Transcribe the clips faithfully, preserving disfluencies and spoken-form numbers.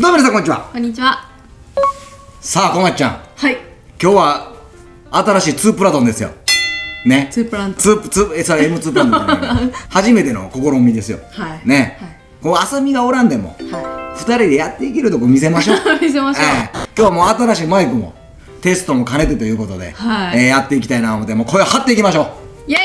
どうも皆さんこんにちは。こんにちは。さあこまっちゃん、はい、今日は新しいツープラトンですよね。ツープラント、ツーツーえそれ エムツー プラント初めての試みですよ、はいね、はい、こう浅見がおらんでも、はい、ふたりでやっていけるとこ見せましょう見せましょう、えー、今日も新しいマイクもテストも兼ねてということで、はい、えー、やっていきたいなと思って、もう声張っていきましょう。イエイイエイ。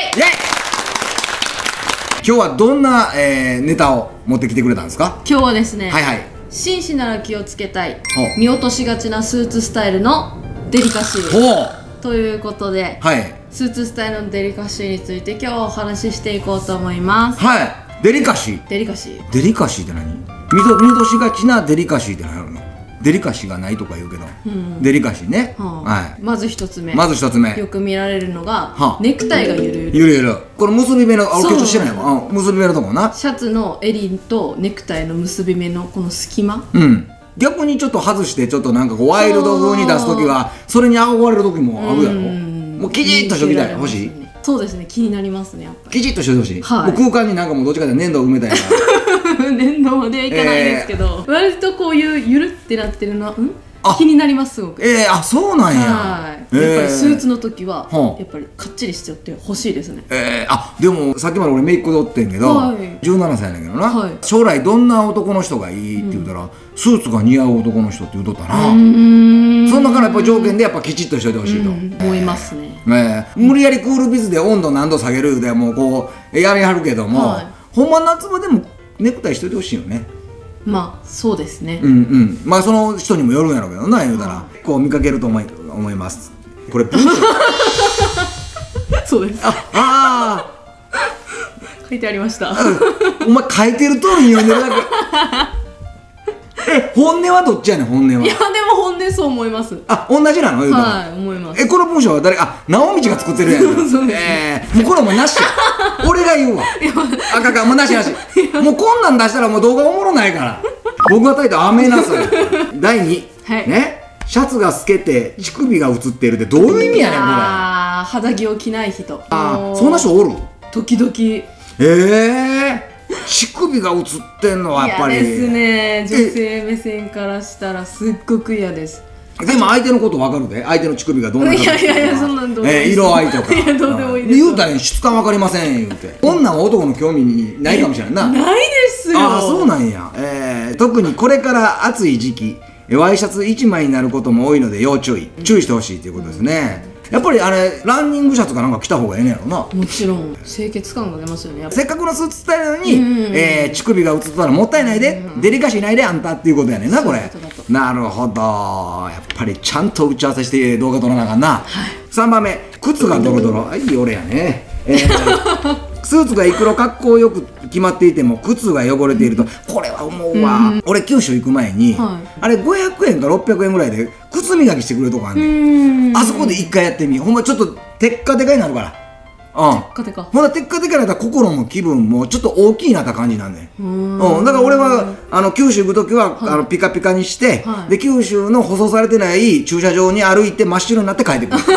今日はどんな、えー、ネタを持ってきてくれたんですか？今日はですね、はいはい、紳士なら気をつけたい、見落としがちなスーツスタイルのデリカシーということで、はい、スーツスタイルのデリカシーについて今日はお話ししていこうと思います。はい、デリカシー。デリカシー。デリカシーって何？見落としがちなデリカシーって何やろうの？デリカシーがないとか言うけど、デリカシーね。まず一つ目、まず一つ目よく見られるのがネクタイがゆるゆるゆるゆる、これ結び目の、あ、強調してないわ、結び目のとこな、シャツの襟とネクタイの結び目のこの隙間、逆にちょっと外してちょっとなんかワイルド風に出す時はそれに憧れる時もあるやろ。もうキチッとしときたい、欲しい。そうですね、気になりますね、やっぱりキチッとしといてほしい。空間になんかもうどっちかで粘土を埋めたいな年度まではいかないですけど、割とこういうゆるってなってるのは気になります、すごく。ええ、あ、そうなんや。やっぱりスーツの時はやっぱりかっちりしておってほしいですね。ええ、あ、でもさっきまで俺姪っ子でおってんけどじゅうななさいだけどな、将来どんな男の人がいいって言うたらスーツが似合う男の人って言うとったな。その中のやっぱ条件でやっぱきちっとしておいてほしいと思いますね。無理やりクールビズで温度何度下げるでもこうやりはるけども、ほんま夏場でもネクタイしといてほしいよね。まあそうですね、うんうん、まあその人にもよるんやろうけどな、言うたらこう見かけると思い思います。これ文章そうです。ああ書いてありました。お前書いてる通りに読んでるだけ。え、本音はどっちやねん。本音は、いやでも本音そう思います。あ、同じなの、言うたら。はい、思います。え、この文章は誰、あ、直道が作ってるやん。ええ、もうこれもなしや、俺が言うわ。あかんかん、もうなしなし、もうこんなん出したらもう動画おもろないから。僕が書いたアメなさい。だいにね、シャツが透けて乳首が映ってるってどういう意味やねんこれ。肌着を着ない人、あ、そんな人おる時々。ええ、乳首が映ってんのはやっぱり嫌ですね、女性目線からしたらすっごく嫌です。でも相手のこと分かるで、相手の乳首がどんな感じか、色合いとか言うたら質感分かりません言うて。女は男の興味にないかもしれないな。ないですよ。ああ、そうなんや。えー、特にこれから暑い時期ワイシャツいちまいになることも多いので要注意、注意してほしいということですね。やっぱりあれランニングシャツかなんか着た方がええねやろな。もちろん清潔感が出ますよね。せっかくのスーツスタイルなのに、えー、乳首が映ったらもったいないで、デリカシーないであんたっていうことやねんなこれ。なるほど、やっぱりちゃんと打ち合わせして動画撮らなあかんな、はい、さんばんめ、靴がドロドロ、あ、いい俺やね、えー、スーツがいくら格好よく決まっていても靴が汚れていると、これは思うわ、うん、俺九州行く前に、はい、あれごひゃくえんかろっぴゃくえんぐらいで靴磨きしてくれるとこあんねん。あそこで一回やってみ、ほんまちょっとテッカテカになるから、うん、テッカテカ、ほんなテッカテカになったら心も気分もちょっと大きいなった感じなんね。うん、だから俺はあの九州行く時は、はい、あのピカピカにして、はい、で九州の舗装されてない駐車場に歩いて真っ白になって帰ってくる舗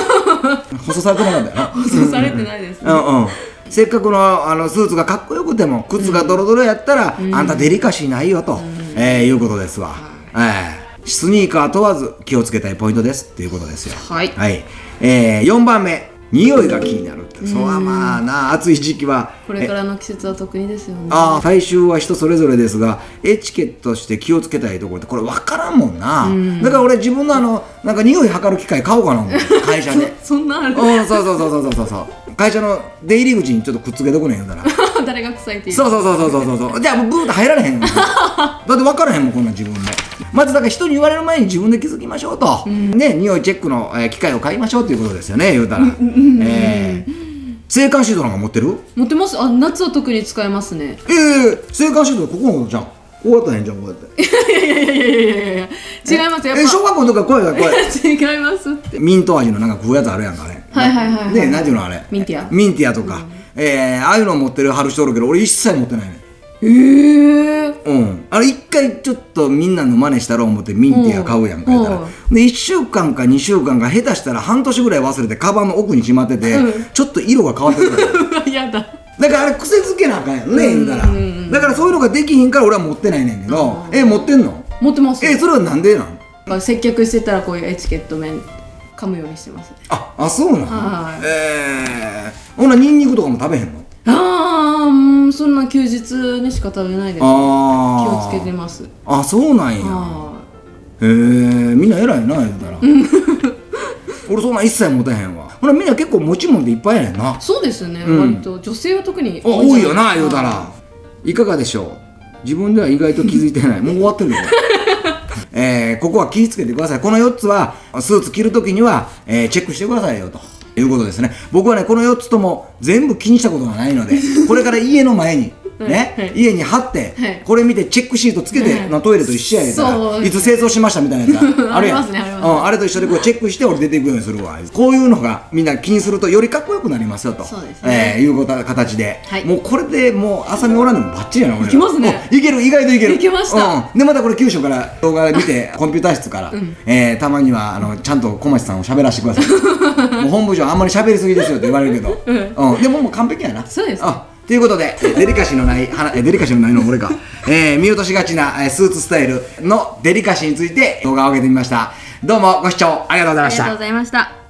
装されてなかったよな。舗装されてないですね。うん、うん、せっかくのあのスーツがかっこよくても靴がドロドロやったら、うん、あんたデリカシーないよと、うん、えー、いうことですわ、はい、えースニーカー問わず気をつけたいポイントですっていうことですよ。はい、はい、えー、よんばんめ、匂いが気になるって。それはまあな、暑い時期はこれからの季節は特にですよね。ああ、体臭は人それぞれですがエチケットして気をつけたいところってこれ分からんもんな。だから俺自分のあのなんか匂い測る機械買おうかな会社で。そんなある？うん、そうそうそうそうそうそう、会社の出入り口にちょっとくっつけとくねん言うたら誰が臭いっていう。そうそうそうそうそうそう、じゃあもうブーッと入られへんだって分からへんもんこんな自分で。まずだから人に言われる前に自分で気づきましょうと、ね、匂いチェックの機械を買いましょうということですよね言うたら。ええ、制汗シートなんか持ってる？持ってます。あ、夏は特に使えますね。ええ、制汗シートここのことじゃん、こうやったらええんじゃん、こうやって。いやいやいやいやいや違います。やっぱ小学校の時からこうやって違いますって。ミント味のなんか食うやつあるやんか、あれ。はいはいはいね、何ていうのあれ、ミンティア、ミンティアとか、ええ、ああいうの持ってる貼る人おるけど俺一切持ってないね。ええ、うん、あれ一回ちょっとみんなの真似したろう思ってミンティア買うやんか言ったら、でいっしゅうかんかにしゅうかんか下手したら半年ぐらい忘れてカバンの奥にしまってて、うん、ちょっと色が変わってくる。やだ、だからあれ癖づけなあかんやんね言うたら。だからそういうのができひんから俺は持ってないねんけど。え、持ってんの？持ってますよ。え、それはなんでなん？まあ接客してたらこういうエチケット面噛むようにしてますね。あ、あ、そうなの。はい。ええー、ほなニンニクとかも食べへんの？ああ、うん、そんな休日にしか食べないです、ね。ああ、気をつけてます。あ、そうなんや。へえ、みんな偉いな言ったら。俺そんな一切持てへんわ。ほらみんな結構持ち物でいっぱいやねんな。そうですね、うん、割と女性は特に多いよな言うたら。いかがでしょう。自分では意外と気づいてない。もう終わってんだよ、えー、ここは気をつけてください。このよっつはスーツ着るときには、えー、チェックしてくださいよということですね。僕はねこのよっつとも全部気にしたことがないのでこれから家の前にね、はいはい、家に貼って、はい、これ見てチェックシートつけて、はい、トイレと一緒やでたら、いつ清掃しましたみたいなやつあるやん。あれと一緒でこうチェックして俺出ていくようにするわ。こういうのがみんな気にするとよりかっこよくなりますよと、そうですね、えー、いう形で、はい、もうこれでもう浅見おらんでもばっちりやな。俺いきますね。いける、意外といける。いけました、うん、でまたこれ九州から動画見てコンピューター室から、うん、えー、たまにはあのちゃんと小町さんを喋らせてくださいもう本部長あんまり喋りすぎですよって言われるけど、うんうん、でももう完璧やな。そうです、ね、あということで、デリカシーのない、デリカシーのないの俺か、えー、見落としがちなスーツスタイルのデリカシーについて動画を上げてみました。どうもご視聴ありがとうございました。ありがとうございました。